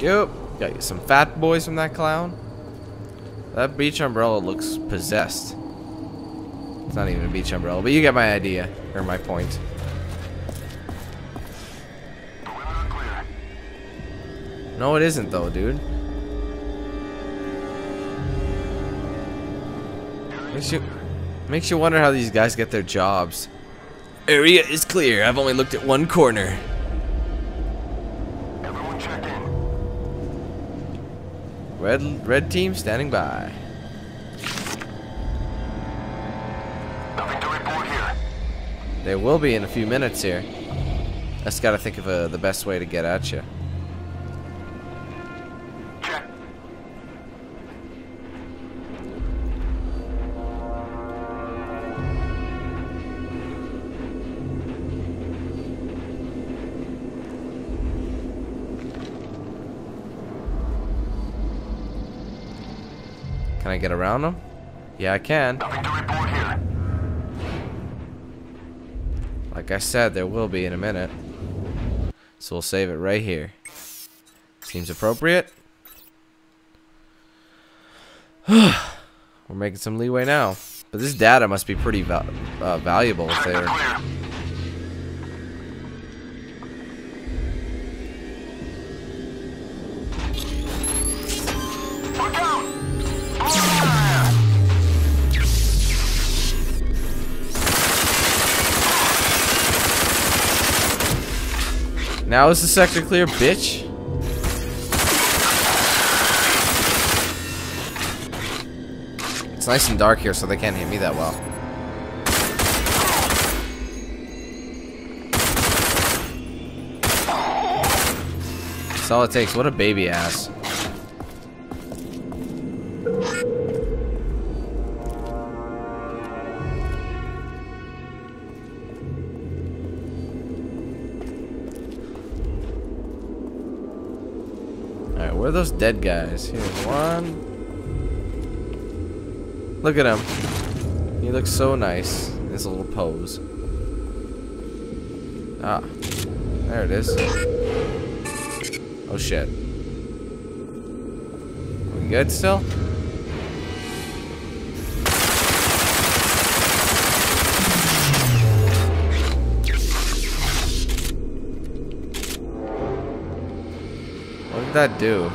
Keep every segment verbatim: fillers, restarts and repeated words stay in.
go. Got you some fat boys from that clown. That beach umbrella looks possessed. It's not even a beach umbrella, but you get my idea, or my point. No, it isn't though, dude. Makes you, makes you wonder how these guys get their jobs. Area is clear. I've only looked at one corner. Everyone check in. Red, red team standing by. Nothing to report here. They will be in a few minutes here. I just gotta think of uh, the best way to get at you. Can I get around them? Yeah, I can. Nothing to report here. Like I said, there will be in a minute. So we'll save it right here. Seems appropriate. We're making some leeway now. But this data must be pretty val uh, valuable if they're... Now is the sector clear, bitch? It's nice and dark here, so they can't hit me that well. That's all it takes. What a baby ass. Where are those dead guys? Here's one. Look at him. He looks so nice. His little pose. Ah. There it is. Oh shit. We good still? What did that do?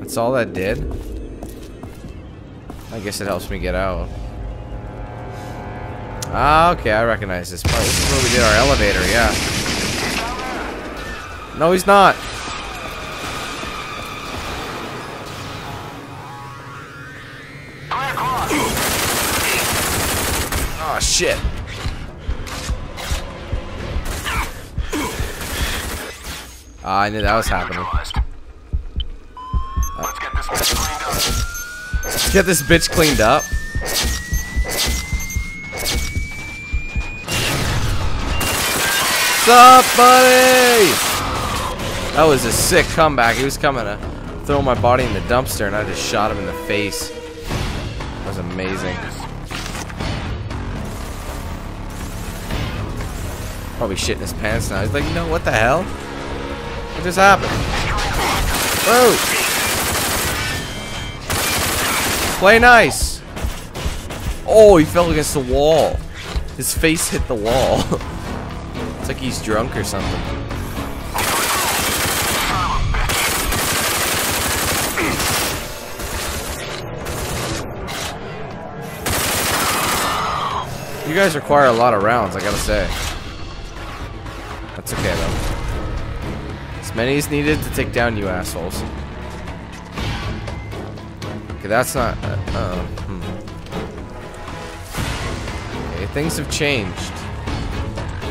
That's all that did? I guess it helps me get out. Ah, okay, I recognize this part. This is where we did our elevator, yeah. No, he's not! Oh shit. Oh, I knew that was happening. Oh. Let's get this bitch cleaned up. Let's get this bitch cleaned up. What's up, buddy? That was a sick comeback. He was coming to throw my body in the dumpster and I just shot him in the face. That was amazing. Probably shitting his pants now. He's like, no, what the hell? What just happened? Whoa! Play nice! Oh, he fell against the wall. His face hit the wall. It's like he's drunk or something. You guys require a lot of rounds, I gotta say. That's okay though. As many as needed to take down you assholes. Okay, that's not. Uh, uh, hmm. Okay, things have changed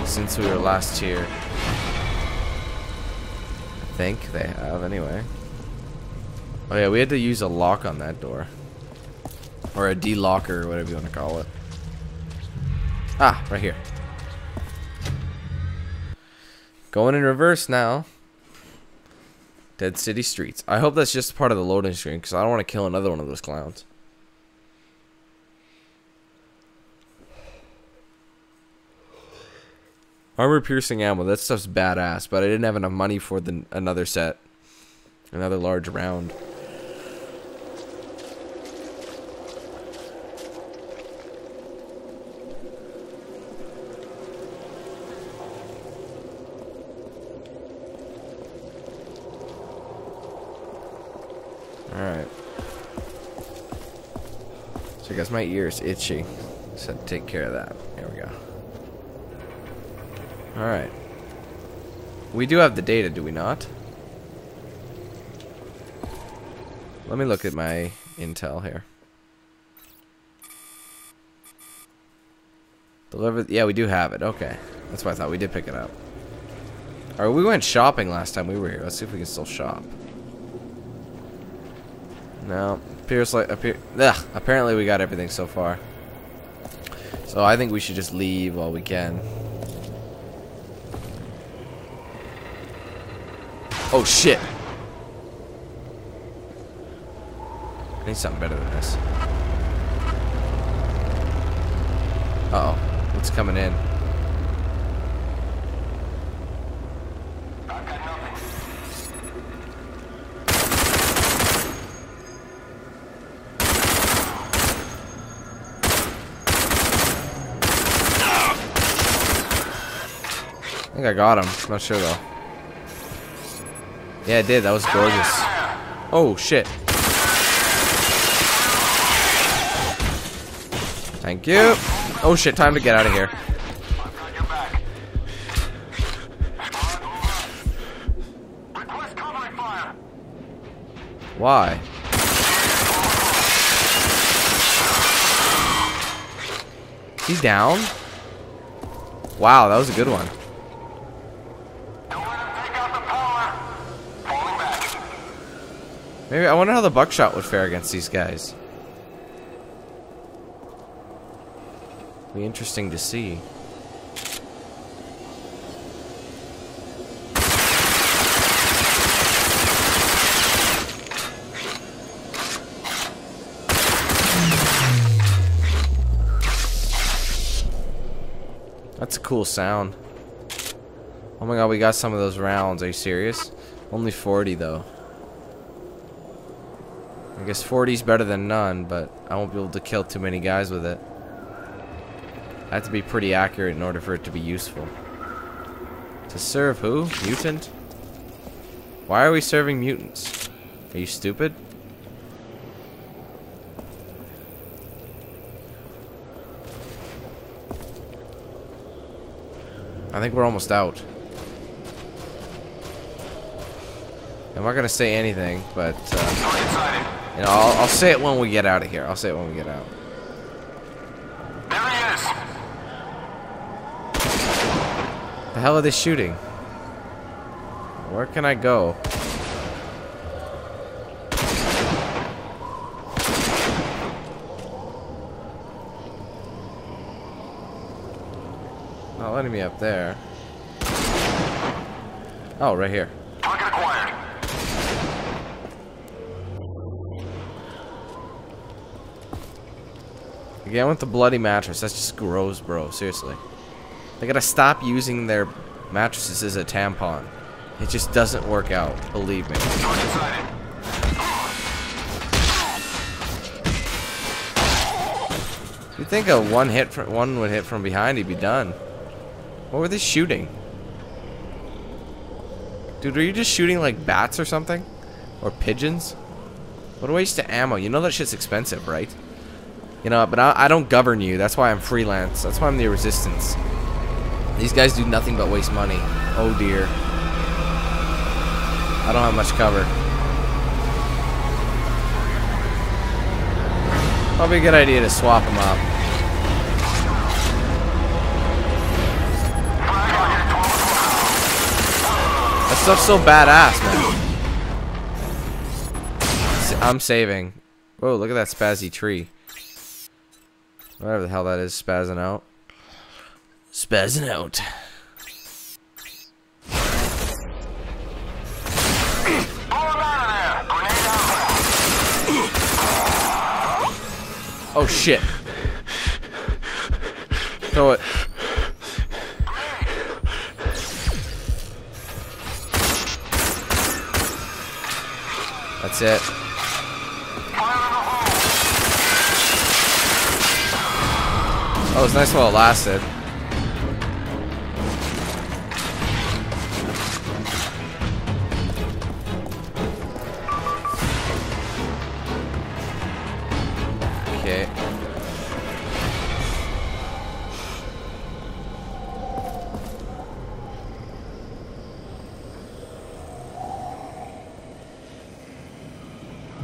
since we were last here. I think they have anyway. Oh yeah, we had to use a lock on that door, or a de-locker, or whatever you want to call it. Ah, right here. Going in reverse now. Dead City Streets. I hope that's just part of the loading screen because I don't want to kill another one of those clowns. Armor-piercing ammo. That stuff's badass, but I didn't have enough money for the, another set. Another large round. Alright. So I guess my ear's itchy. So take care of that. There we go. Alright. We do have the data, do we not? Let me look at my intel here. Deliver. Yeah, we do have it. Okay. That's what I thought. We did pick it up. Alright, we went shopping last time we were here. Let's see if we can still shop. No, appears like appear, ugh, apparently we got everything so far. So I think we should just leave while we can. Oh shit! I need something better than this. Uh oh, what's coming in? I think I got him. I'm not sure though. Yeah, I did. That was gorgeous. Oh shit! Thank you. Oh shit! Time to get out of here. Why? Is he down? Wow, that was a good one. Maybe I wonder how the buckshot would fare against these guys. Be interesting to see. That's a cool sound. Oh my god, we got some of those rounds. Are you serious? Only forty though. I guess forty's better than none, but I won't be able to kill too many guys with it. I have to be pretty accurate in order for it to be useful. To serve who? Mutant? Why are we serving mutants? Are you stupid? I think we're almost out. I'm not gonna say anything, but uh, you know, I'll, I'll say it when we get out of here. I'll say it when we get out. There he is. The hell are they shooting? Where can I go? Not letting me up there. Oh, right here. Target acquired. Again with the bloody mattress. That's just gross, bro. Seriously. They gotta stop using their mattresses as a tampon. It just doesn't work out. Believe me. You'd think a one hit from, one would hit from behind, he'd be done. What were they shooting? Dude, are you just shooting like bats or something? Or pigeons? What a waste of ammo. You know that shit's expensive, right? You know, but I, I don't govern you. That's why I'm freelance. That's why I'm the resistance. These guys do nothing but waste money. Oh dear. I don't have much cover. Probably a good idea to swap them up. That stuff's so badass, man. I'm saving. Whoa, look at that spazzy tree. Whatever the hell that is, spazzing out. Spazzing out. Oh shit. Throw it. That's it. Oh, it was nice while it lasted. Okay.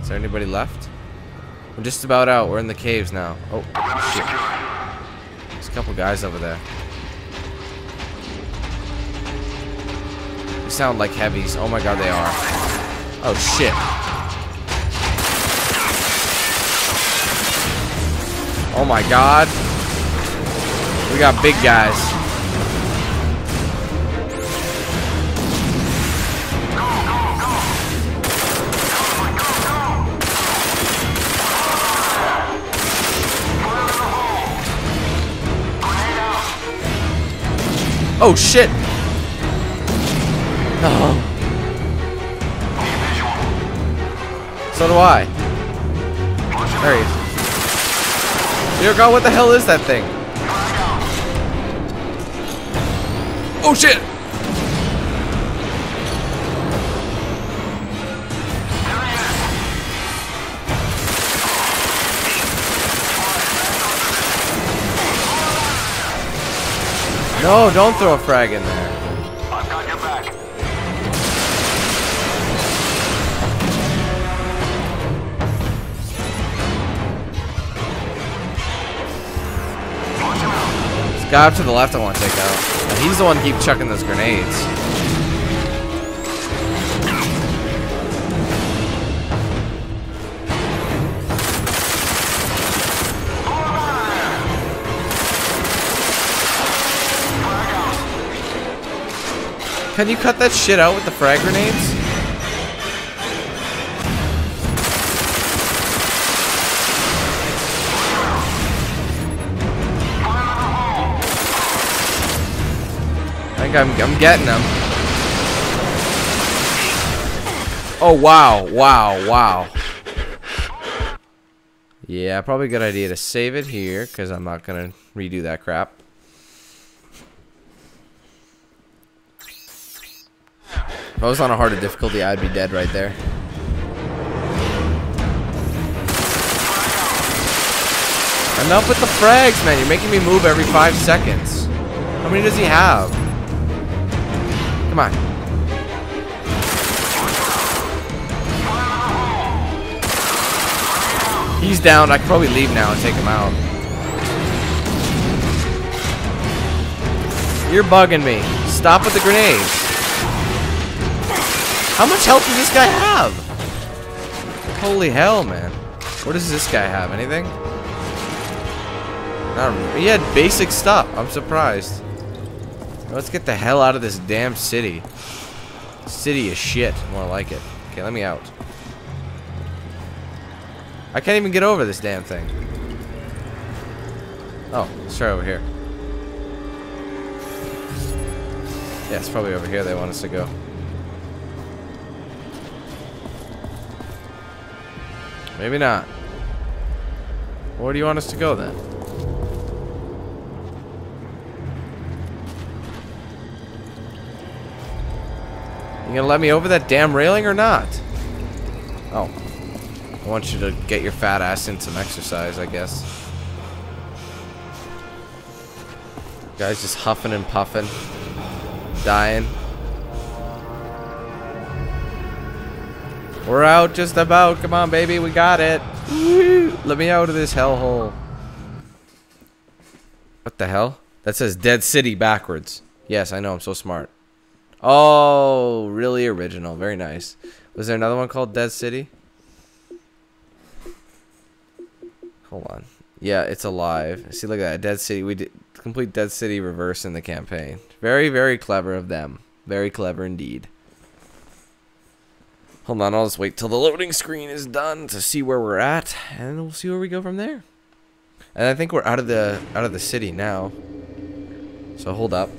Is there anybody left? We're just about out. We're in the caves now. Oh, shit. There's a couple guys over there. They sound like heavies. Oh my god, they are. Oh, shit. Oh my god. We got big guys. Oh shit! Oh. So do I. There he is. Dear God, what the hell is that thing? Oh shit! No, don't throw a frag in there. I've got your back. This guy up to the left I want to take out. He's the one who keeps chucking those grenades. Can you cut that shit out with the frag grenades? I think I'm, I'm getting them. Oh, wow, wow, wow. Yeah, probably a good idea to save it here, because I'm not going to redo that crap. If I was on a harder difficulty, I'd be dead right there. Enough with the frags, man. You're making me move every five seconds. How many does he have? Come on. He's down. I could probably leave now and take him out. You're bugging me. Stop with the grenades. How much health does this guy have? Holy hell, man. What does this guy have? Anything? Not really. He had basic stuff. I'm surprised. Let's get the hell out of this damn city. City is shit. More like it. Okay, let me out. I can't even get over this damn thing. Oh, let's try over here. Yeah, it's probably over here they want us to go. Maybe not. Where do you want us to go then? You gonna let me over that damn railing or not? Oh. I want you to get your fat ass in some exercise, I guess. Guys just huffing and puffing. Dying. We're out just about. Come on, baby. We got it. Woo. Let me out of this hellhole. What the hell? That says Dead City backwards. Yes, I know. I'm so smart. Oh, really original. Very nice. Was there another one called Dead City? Hold on. Yeah, it's alive. See, look at that. Dead City. We did complete Dead City reverse in the campaign. Very, very clever of them. Very clever indeed. Hold on, I'll just wait till the loading screen is done to see where we're at, and we'll see where we go from there. And I think we're out of the out of the city now. So hold up.